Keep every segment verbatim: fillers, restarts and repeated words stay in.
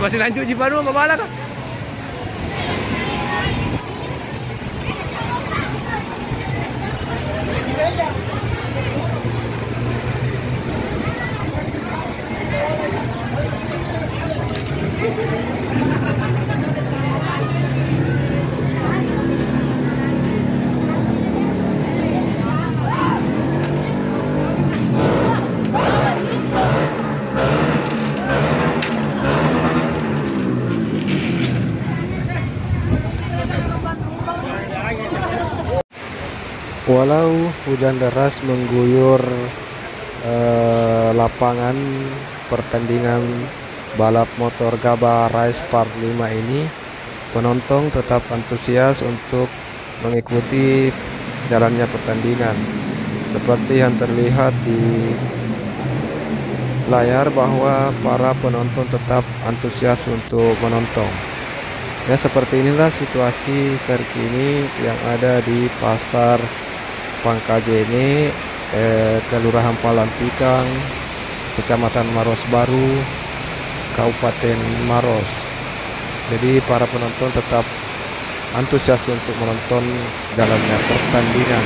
Masih lanjut di Padua ke Malang. Walau hujan deras mengguyur eh, lapangan pertandingan balap motor Gabah Race Part lima ini, penonton tetap antusias untuk mengikuti jalannya pertandingan. Seperti yang terlihat di layar bahwa para penonton tetap antusias untuk menonton. Ya, seperti inilah situasi terkini yang ada di pasar Pangkajene, eh, Kelurahan Pallantikang, Kecamatan Maros Baru, Kabupaten Maros. Jadi para penonton tetap antusias untuk menonton dalamnya pertandingan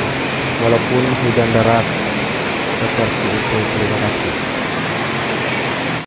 walaupun hujan deras seperti itu. Terima kasih.